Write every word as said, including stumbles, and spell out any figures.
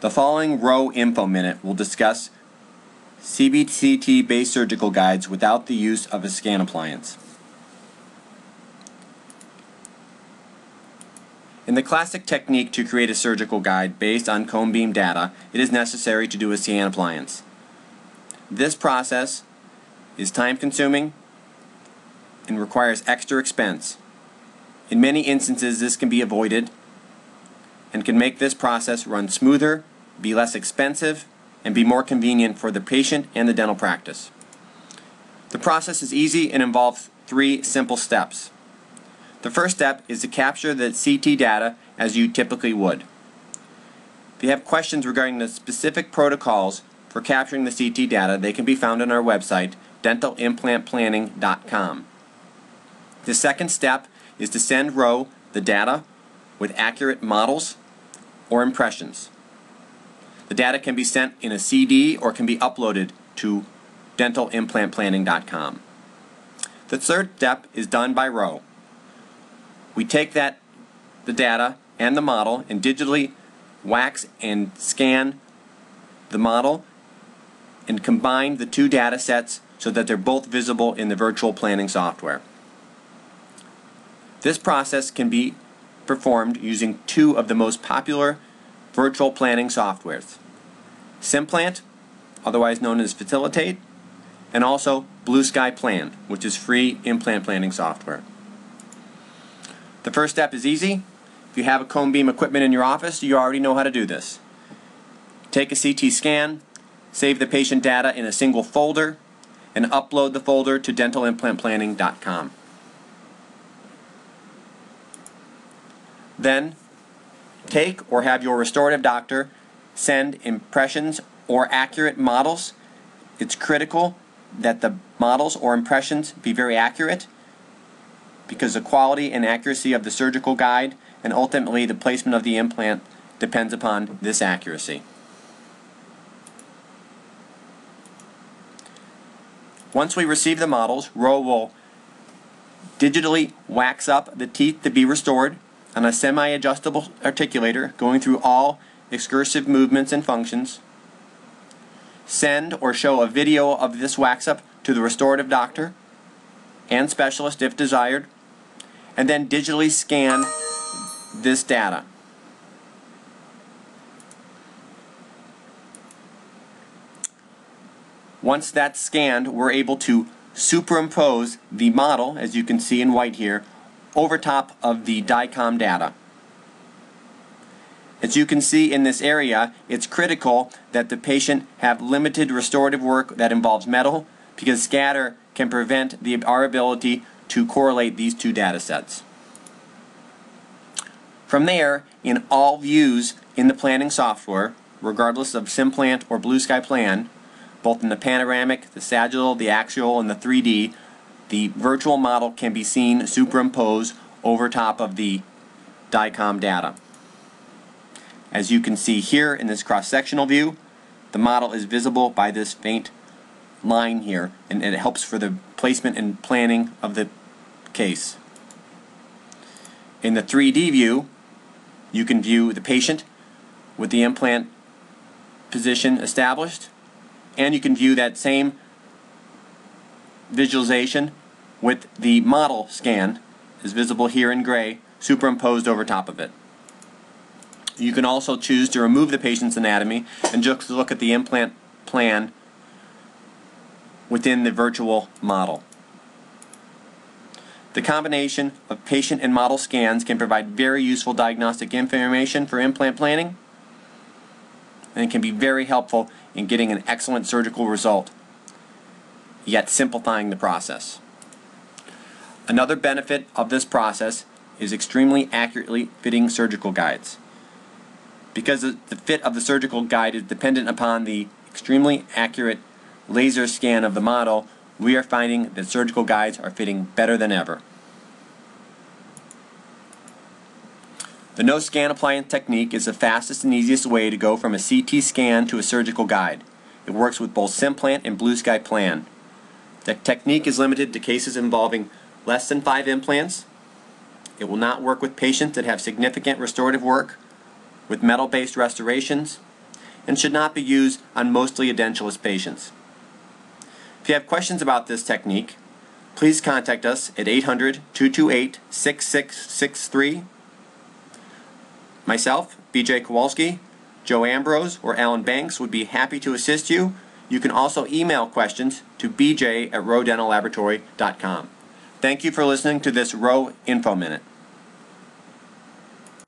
The following Roe Info Minute will discuss C B C T-based surgical guides without the use of a scan appliance. In the classic technique to create a surgical guide based on cone beam data, it is necessary to do a scan appliance. This process is time-consuming and requires extra expense. In many instances, this can be avoided and can make this process run smoother, be less expensive, and be more convenient for the patient and the dental practice. The process is easy and involves three simple steps. The first step is to capture the C T data as you typically would. If you have questions regarding the specific protocols for capturing the C T data, they can be found on our website, dental implant planning dot com. The second step is to send Roe the data with accurate models or impressions. The data can be sent in a C D or can be uploaded to dental implant planning dot com. The third step is done by Roe. We take that, the data and the model, and digitally wax and scan the model and combine the two data sets so that they're both visible in the virtual planning software. This process can be performed using two of the most popular virtual planning softwares, Simplant, otherwise known as Facilitate, and also Blue Sky Plan, which is free implant planning software. The first step is easy. If you have a cone beam equipment in your office, you already know how to do this. Take a C T scan, save the patient data in a single folder, and upload the folder to dental implant planning dot com. Then, take or have your restorative doctor send impressions or accurate models. It's critical that the models or impressions be very accurate, because the quality and accuracy of the surgical guide and ultimately the placement of the implant depends upon this accuracy. Once we receive the models, Roe will digitally wax up the teeth to be restored on a semi-adjustable articulator, going through all excursive movements and functions. Send or show a video of this wax-up to the restorative doctor and specialist if desired, and then digitally scan this data. Once that's scanned, we're able to superimpose the model, as you can see in white here, over top of the DICOM data. As you can see in this area, it's critical that the patient have limited restorative work that involves metal, because scatter can prevent the, our ability to correlate these two data sets. From there, in all views in the planning software, regardless of Simplant or Blue Sky Plan, both in the panoramic, the sagittal, the axial, and the three D, the virtual model can be seen superimposed over top of the DICOM data. As you can see here in this cross-sectional view, the model is visible by this faint line here, and it helps for the placement and planning of the case. In the three D view, you can view the patient with the implant position established, and you can view that same visualization with the model scan, is visible here in gray, superimposed over top of it. You can also choose to remove the patient's anatomy and just look at the implant plan within the virtual model. The combination of patient and model scans can provide very useful diagnostic information for implant planning, and it can be very helpful in getting an excellent surgical result, yet simplifying the process. Another benefit of this process is extremely accurately fitting surgical guides. Because the fit of the surgical guide is dependent upon the extremely accurate laser scan of the model, we are finding that surgical guides are fitting better than ever. The no scan appliance technique is the fastest and easiest way to go from a C T scan to a surgical guide. It works with both Simplant and Blue Sky Plan. The technique is limited to cases involving less than five implants. It will not work with patients that have significant restorative work, with metal-based restorations, and should not be used on mostly edentulous patients. If you have questions about this technique, please contact us at eight hundred, two two eight, six six six three. Myself, B J Kowalski, Joe Ambrose, or Alan Banks would be happy to assist you. You can also email questions to b j at roe dental laboratory dot com. Thank you for listening to this Roe Info Minute.